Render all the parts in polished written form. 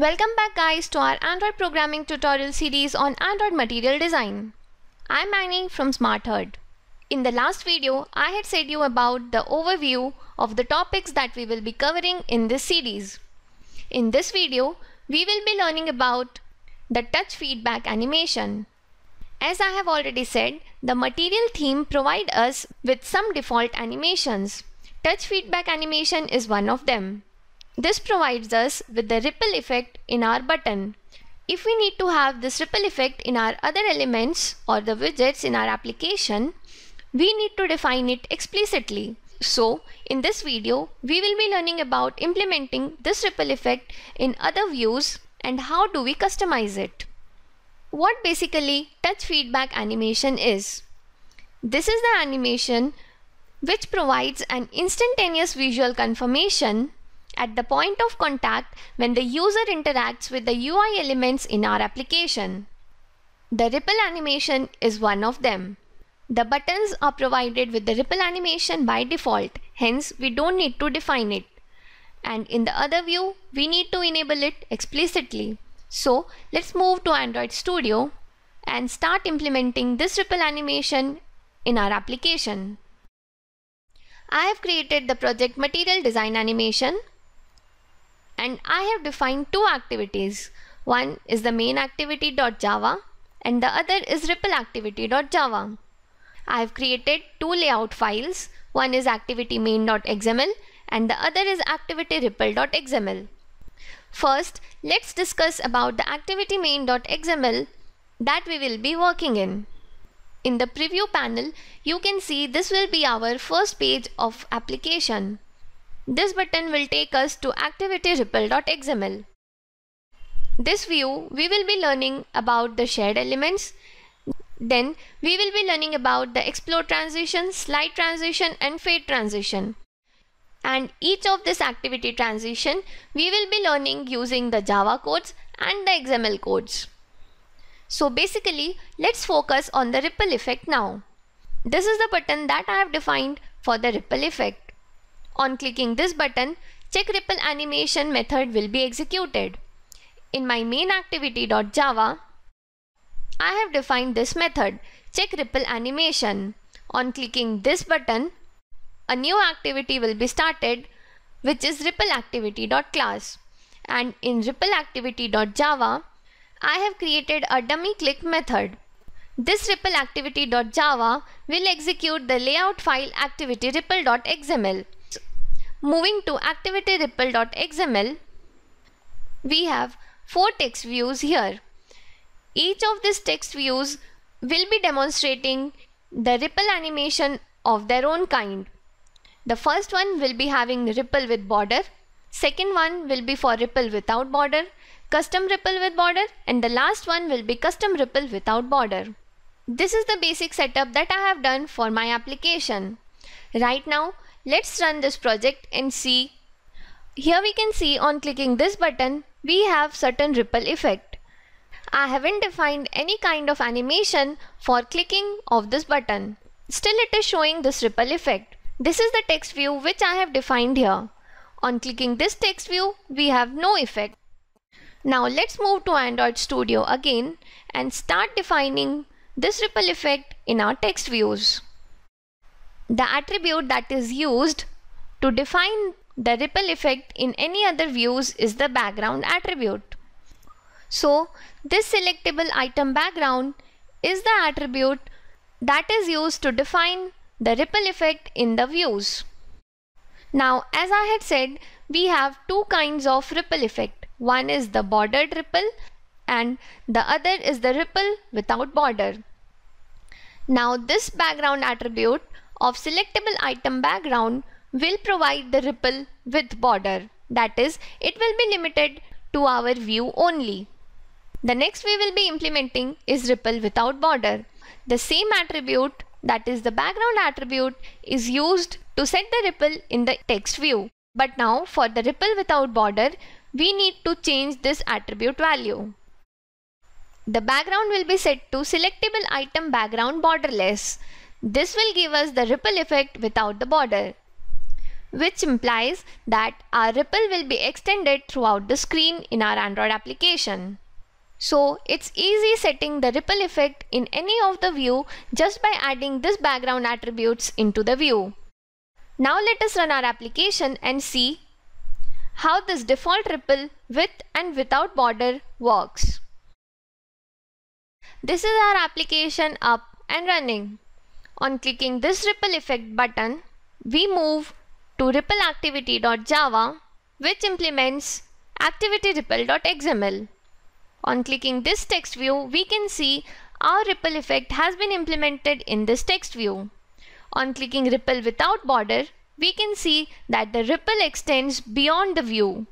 Welcome back guys to our Android programming tutorial series on Android material design. I'm Annie from SmartHerd. In the last video, I had said you about the overview of the topics that we will be covering in this series. In this video, we will be learning about the touch feedback animation. As I have already said, the material theme provides us with some default animations. Touch feedback animation is one of them. This provides us with the ripple effect in our button. If we need to have this ripple effect in our other elements or the widgets in our application, we need to define it explicitly. So, in this video, we will be learning about implementing this ripple effect in other views and how do we customize it. What basically touch feedback animation is? This is the animation which provides an instantaneous visual confirmation at the point of contact when the user interacts with the UI elements in our application. The ripple animation is one of them. The buttons are provided with the ripple animation by default, hence we don't need to define it. And in the other view, we need to enable it explicitly. So let's move to Android Studio and start implementing this ripple animation in our application. I have created the project Material Design Animation. And I have defined two activities. One is the main activity.java and the other is ripple activity.java. I have created two layout files. One is activity main.xml and the other is activity ripple.xml. First, let's discuss about the activity main.xml that we will be working in. In the preview panel, you can see this will be our first page of application. This button will take us to activity ripple.xml. This view, we will be learning about the shared elements. Then we will be learning about the explode transition, slide transition and fade transition. And each of this activity transition, we will be learning using the Java codes and the XML codes. So basically, let's focus on the ripple effect now. This is the button that I have defined for the ripple effect. On clicking this button, check ripple animation method will be executed. In my main activity.java, I have defined this method, check ripple animation. On clicking this button, a new activity will be started, which is ripple activity.class. And in ripple activity.java, I have created a dummy click method. This ripple activity.java will execute the layout file activity ripple.xml. Moving to activity ripple.xml, we have four text views here. Each of these text views will be demonstrating the ripple animation of their own kind. The first one will be having ripple with border, second one will be for ripple without border, custom ripple with border, and the last one will be custom ripple without border. This is the basic setup that I have done for my application. Right now, let's run this project and see. Here we can see on clicking this button, we have certain ripple effect. I haven't defined any kind of animation for clicking of this button. Still it is showing this ripple effect. This is the text view which I have defined here. On clicking this text view, we have no effect. Now let's move to Android Studio again and start defining this ripple effect in our text views. The attribute that is used to define the ripple effect in any other views is the background attribute. So this selectable item background is the attribute that is used to define the ripple effect in the views. Now, as I had said, we have two kinds of ripple effect. One is the bordered ripple and the other is the ripple without border. Now this background attribute of selectable item background will provide the ripple with border. That is, it will be limited to our view only. The next we will be implementing is ripple without border. The same attribute, that is the background attribute, is used to set the ripple in the text view. But now for the ripple without border, we need to change this attribute value. The background will be set to selectable item background borderless. This will give us the ripple effect without the border. which implies that our ripple will be extended throughout the screen in our Android application. So it's easy setting the ripple effect in any of the view just by adding this background attributes into the view. Now let us run our application and see how this default ripple with and without border works. This is our application up and running. On clicking this ripple effect button, we move to ripple activity.java, which implements activity ripple.xml. On clicking this text view, we can see our ripple effect has been implemented in this text view. On clicking ripple without border, we can see that the ripple extends beyond the view.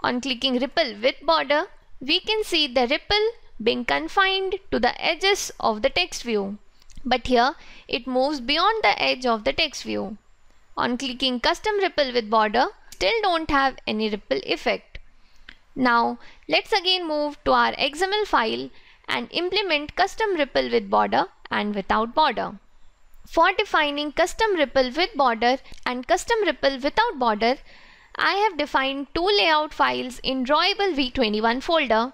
On clicking ripple with border, we can see the ripple being confined to the edges of the text view. But here, it moves beyond the edge of the text view. On clicking custom ripple with border, still don't have any ripple effect. Now, let's again move to our XML file and implement custom ripple with border and without border. For defining custom ripple with border and custom ripple without border, I have defined two layout files in drawable v21 folder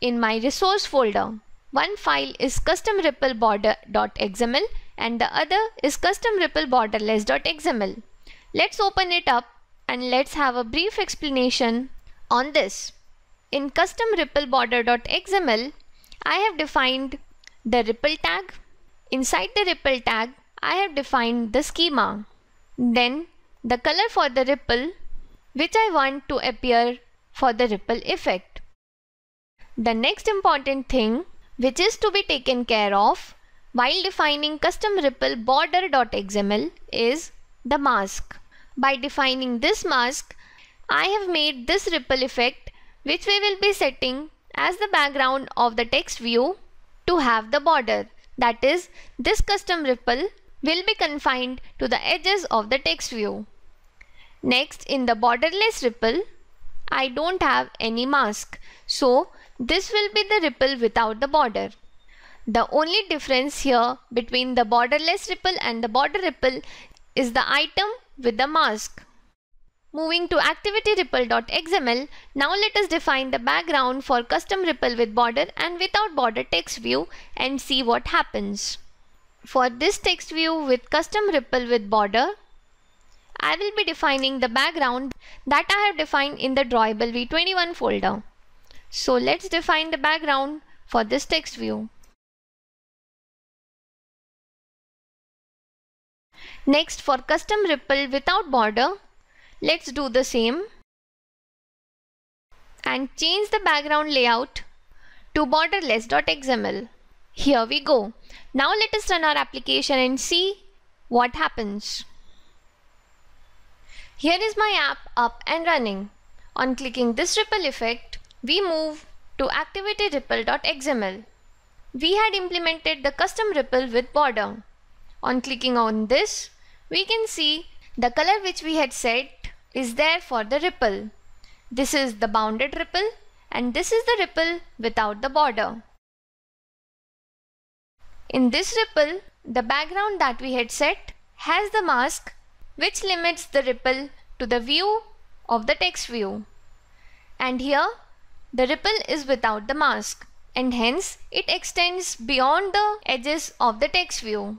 in my resource folder. One file is custom ripple border.xml and the other is custom ripple borderless.xml. Let's open it up and let's have a brief explanation on this. In custom ripple border.xml, I have defined the ripple tag. Inside the ripple tag, I have defined the schema, then the color for the ripple, which I want to appear for the ripple effect. The next important thing, which is to be taken care of while defining custom ripple border.xml, is the mask. By defining this mask, I have made this ripple effect, which we will be setting as the background of the text view, to have the border. That is, this custom ripple will be confined to the edges of the text view. Next, in the borderless ripple, I don't have any mask. So this will be the ripple without the border. The only difference here between the borderless ripple and the border ripple is the item with the mask. Moving to activity ripple.xml, now let us define the background for custom ripple with border and without border text view and see what happens. For this text view with custom ripple with border, I will be defining the background that I have defined in the drawable v21 folder. So let's define the background for this text view. Next, for custom ripple without border, let's do the same and change the background layout to borderless.xml. Here we go. Now let us run our application and see what happens. Here is my app up and running. On clicking this ripple effect, we move to activity ripple.xml. We had implemented the custom ripple with border. On clicking on this, we can see the color which we had set is there for the ripple. This is the bounded ripple and this is the ripple without the border. In this ripple, the background that we had set has the mask, which limits the ripple to the view of the text view. And here, the ripple is without the mask and hence it extends beyond the edges of the text view.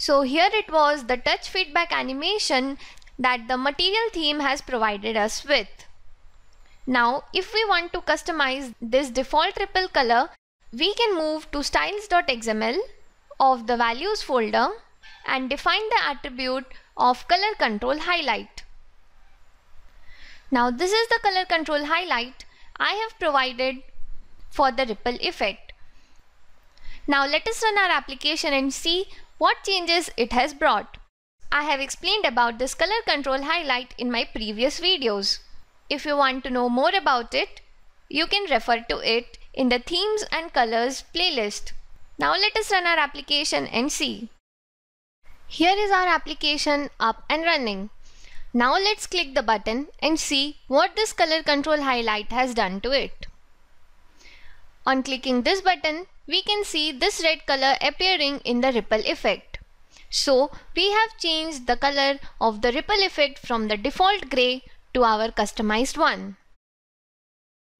So here it was the touch feedback animation that the Material theme has provided us with. Now, if we want to customize this default ripple color, we can move to styles.xml of the values folder and define the attribute of color control highlight. Now, this is the color control highlight I have provided for the ripple effect. Now, let us run our application and see what changes it has brought. I have explained about this color control highlight in my previous videos. If you want to know more about it, you can refer to it in the themes and colors playlist. Now let us run our application and see. Here is our application up and running. Now let's click the button and see what this color control highlight has done to it. On clicking this button, we can see this red color appearing in the ripple effect. So we have changed the color of the ripple effect from the default gray to our customized one.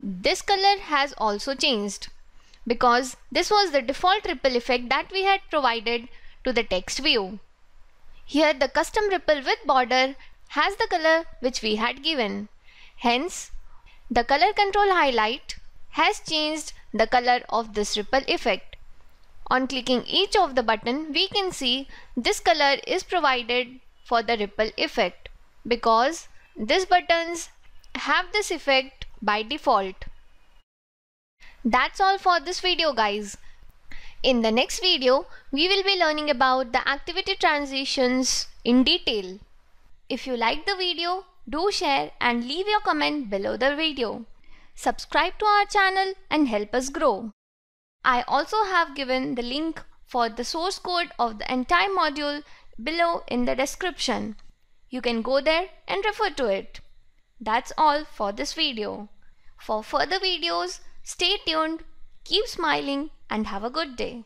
This color has also changed because this was the default ripple effect that we had provided to the text view. Here the custom ripple with border has the color which we had given. Hence, the color control highlight has changed the color of this ripple effect. On clicking each of the button, we can see this color is provided for the ripple effect because these buttons have this effect by default. That's all for this video, guys. In the next video, we will be learning about the activity transitions in detail. If you like the video, do share and leave your comment below the video. Subscribe to our channel and help us grow. I also have given the link for the source code of the entire module below in the description. You can go there and refer to it. That's all for this video. For further videos, stay tuned, keep smiling, and have a good day.